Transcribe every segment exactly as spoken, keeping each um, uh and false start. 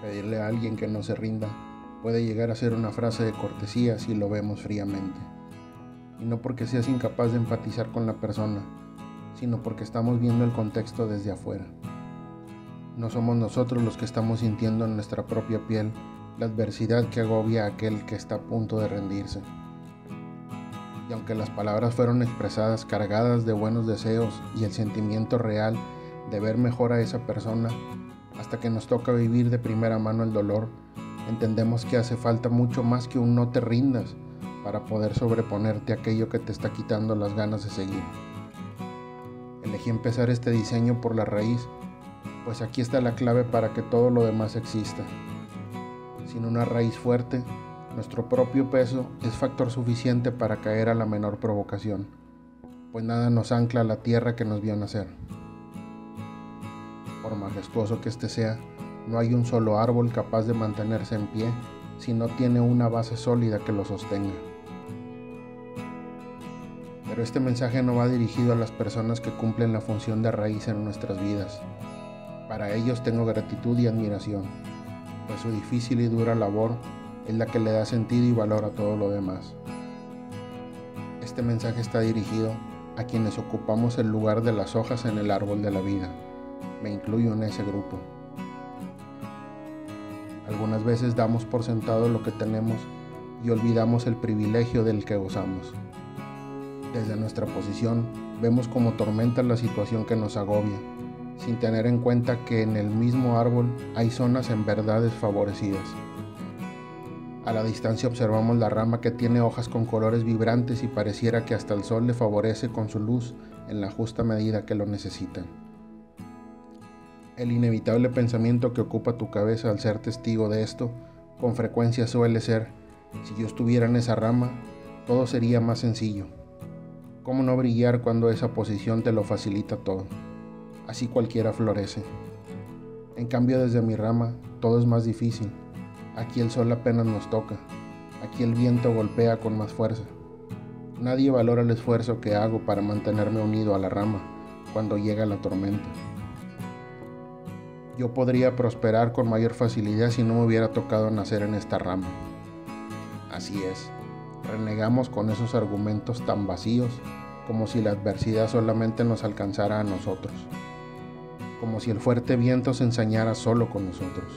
Pedirle a alguien que no se rinda puede llegar a ser una frase de cortesía si lo vemos fríamente. Y no porque seas incapaz de empatizar con la persona, sino porque estamos viendo el contexto desde afuera. No somos nosotros los que estamos sintiendo en nuestra propia piel la adversidad que agobia a aquel que está a punto de rendirse. Y aunque las palabras fueron expresadas cargadas de buenos deseos y el sentimiento real de ver mejor a esa persona, hasta que nos toca vivir de primera mano el dolor, entendemos que hace falta mucho más que un no te rindas para poder sobreponerte a aquello que te está quitando las ganas de seguir. Elegí empezar este diseño por la raíz, pues aquí está la clave para que todo lo demás exista. Sin una raíz fuerte, nuestro propio peso es factor suficiente para caer a la menor provocación, pues nada nos ancla a la tierra que nos vio nacer. Por majestuoso que éste sea, no hay un solo árbol capaz de mantenerse en pie si no tiene una base sólida que lo sostenga. Pero este mensaje no va dirigido a las personas que cumplen la función de raíz en nuestras vidas. Para ellos tengo gratitud y admiración, pues su difícil y dura labor es la que le da sentido y valor a todo lo demás. Este mensaje está dirigido a quienes ocupamos el lugar de las hojas en el árbol de la vida. Me incluyo en ese grupo. Algunas veces damos por sentado lo que tenemos y olvidamos el privilegio del que gozamos. Desde nuestra posición, vemos como tormenta la situación que nos agobia, sin tener en cuenta que en el mismo árbol hay zonas en verdad desfavorecidas. A la distancia observamos la rama que tiene hojas con colores vibrantes y pareciera que hasta el sol le favorece con su luz en la justa medida que lo necesitan. El inevitable pensamiento que ocupa tu cabeza al ser testigo de esto, con frecuencia suele ser: si yo estuviera en esa rama, todo sería más sencillo. ¿Cómo no brillar cuando esa posición te lo facilita todo? Así cualquiera florece. En cambio, desde mi rama, todo es más difícil. Aquí el sol apenas nos toca. Aquí el viento golpea con más fuerza. Nadie valora el esfuerzo que hago para mantenerme unido a la rama cuando llega la tormenta. Yo podría prosperar con mayor facilidad si no me hubiera tocado nacer en esta rama. Así es. Renegamos con esos argumentos tan vacíos, como si la adversidad solamente nos alcanzara a nosotros, como si el fuerte viento se ensañara solo con nosotros.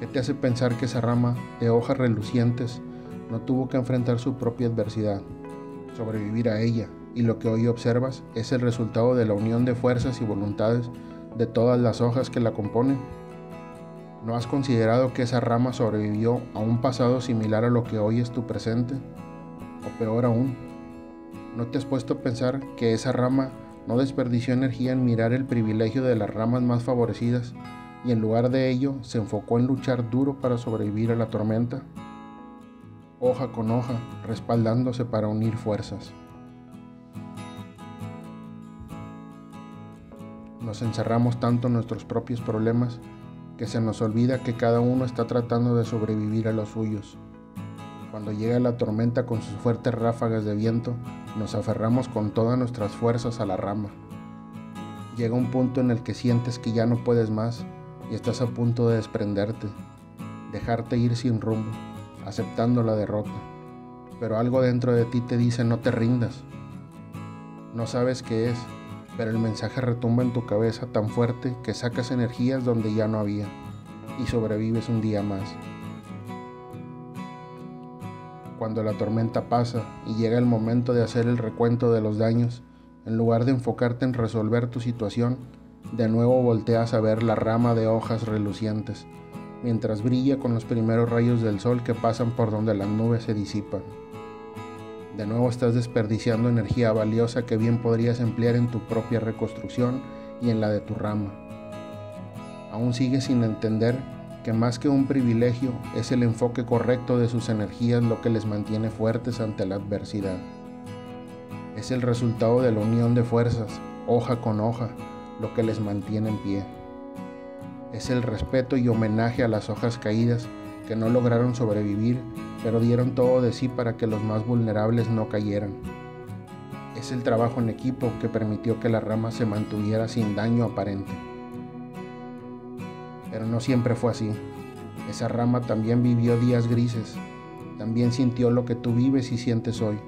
¿Qué te hace pensar que esa rama de hojas relucientes no tuvo que enfrentar su propia adversidad, sobrevivir a ella, y lo que hoy observas es el resultado de la unión de fuerzas y voluntades de todas las hojas que la componen? ¿No has considerado que esa rama sobrevivió a un pasado similar a lo que hoy es tu presente? O peor aún, ¿no te has puesto a pensar que esa rama no desperdició energía en mirar el privilegio de las ramas más favorecidas y en lugar de ello se enfocó en luchar duro para sobrevivir a la tormenta? Hoja con hoja, respaldándose para unir fuerzas. Nos encerramos tanto en nuestros propios problemas que se nos olvida que cada uno está tratando de sobrevivir a los suyos. Cuando llega la tormenta con sus fuertes ráfagas de viento, nos aferramos con todas nuestras fuerzas a la rama. Llega un punto en el que sientes que ya no puedes más y estás a punto de desprenderte, dejarte ir sin rumbo, aceptando la derrota. Pero algo dentro de ti te dice: no te rindas. No sabes qué es, pero el mensaje retumba en tu cabeza tan fuerte que sacas energías donde ya no había y sobrevives un día más. Cuando la tormenta pasa y llega el momento de hacer el recuento de los daños, en lugar de enfocarte en resolver tu situación, de nuevo volteas a ver la rama de hojas relucientes, mientras brilla con los primeros rayos del sol que pasan por donde las nubes se disipan. De nuevo estás desperdiciando energía valiosa que bien podrías emplear en tu propia reconstrucción y en la de tu rama. Aún sigues sin entender que más que un privilegio es el enfoque correcto de sus energías lo que les mantiene fuertes ante la adversidad. Es el resultado de la unión de fuerzas, hoja con hoja, lo que les mantiene en pie. Es el respeto y homenaje a las hojas caídas que no lograron sobrevivir, pero dieron todo de sí para que los más vulnerables no cayeran. Es el trabajo en equipo que permitió que la rama se mantuviera sin daño aparente. pero no siempre fue así. Esa rama también vivió días grises, también sintió lo que tú vives y sientes hoy.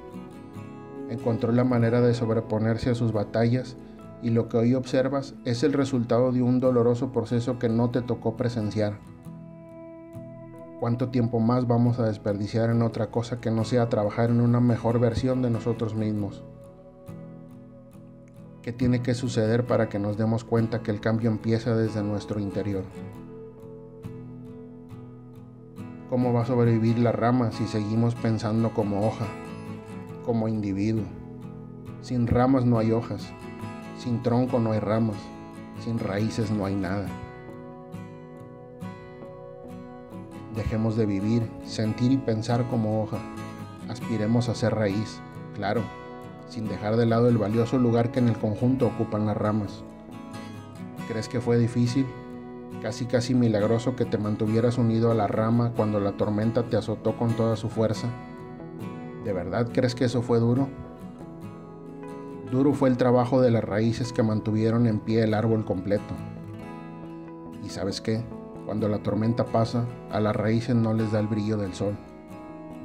Encontró la manera de sobreponerse a sus batallas, y lo que hoy observas es el resultado de un doloroso proceso que no te tocó presenciar. ¿Cuánto tiempo más vamos a desperdiciar en otra cosa que no sea trabajar en una mejor versión de nosotros mismos? ¿Qué tiene que suceder para que nos demos cuenta que el cambio empieza desde nuestro interior? ¿Cómo va a sobrevivir la rama si seguimos pensando como hoja, como individuo? Sin ramas no hay hojas, sin tronco no hay ramas, sin raíces no hay nada. Dejemos de vivir, sentir y pensar como hoja. Aspiremos a ser raíz, claro, sin dejar de lado el valioso lugar que en el conjunto ocupan las ramas. ¿Crees que fue difícil? Casi casi milagroso que te mantuvieras unido a la rama cuando la tormenta te azotó con toda su fuerza. ¿De verdad crees que eso fue duro? Duro fue el trabajo de las raíces que mantuvieron en pie el árbol completo. ¿Y sabes qué? Cuando la tormenta pasa, a las raíces no les da el brillo del sol.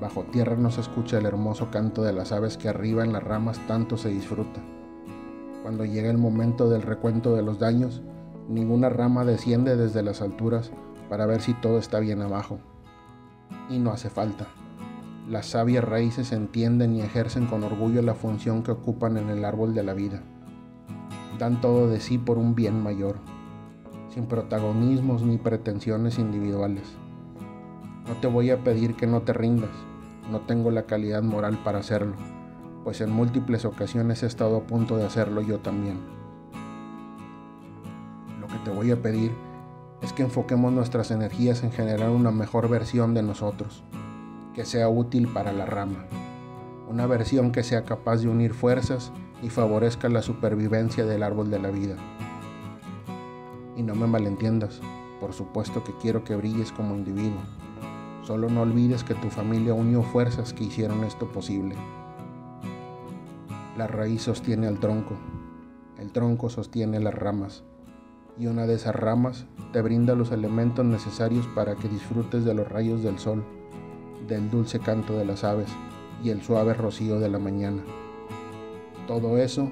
Bajo tierra no se escucha el hermoso canto de las aves que arriba en las ramas tanto se disfruta. Cuando llega el momento del recuento de los daños, ninguna rama desciende desde las alturas para ver si todo está bien abajo. Y no hace falta. Las sabias raíces entienden y ejercen con orgullo la función que ocupan en el árbol de la vida. Dan todo de sí por un bien mayor, sin protagonismos ni pretensiones individuales. No te voy a pedir que no te rindas, no tengo la calidad moral para hacerlo, pues en múltiples ocasiones he estado a punto de hacerlo yo también. Te voy a pedir es que enfoquemos nuestras energías en generar una mejor versión de nosotros, que sea útil para la rama, una versión que sea capaz de unir fuerzas y favorezca la supervivencia del árbol de la vida. Y no me malentiendas, por supuesto que quiero que brilles como individuo, solo no olvides que tu familia unió fuerzas que hicieron esto posible. La raíz sostiene al tronco, el tronco sostiene las ramas, y una de esas ramas te brinda los elementos necesarios para que disfrutes de los rayos del sol, del dulce canto de las aves y el suave rocío de la mañana. Todo eso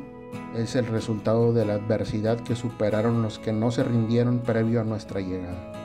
es el resultado de la adversidad que superaron los que no se rindieron previo a nuestra llegada.